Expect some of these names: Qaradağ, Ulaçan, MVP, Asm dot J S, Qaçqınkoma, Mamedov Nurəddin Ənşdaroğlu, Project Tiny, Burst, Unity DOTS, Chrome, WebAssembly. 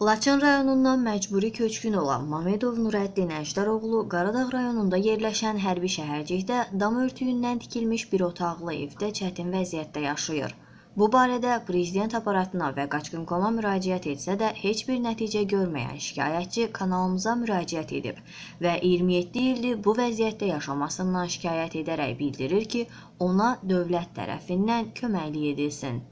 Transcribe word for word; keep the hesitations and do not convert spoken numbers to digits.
Ulaçan rayonundan məcburi köçkün olan Mamedov Nurəddin Ənşdaroğlu Qaradağ rayonunda yerləşən hərbi şəhərcikdə dam örtüyündən tikilmiş bir otaqlı evdə çətin vəziyyətdə yaşayır. Bu barədə prezident aparatına və Qaçqınkoma müraciət etsə də heç bir nəticə görməyən şikayətçi kanalımıza müraciət edib və iyirmi yeddi ildir bu vəziyyətdə yaşamasından şikayət edərək bildirir ki, ona dövlət tərəfindən köməklik edilsin.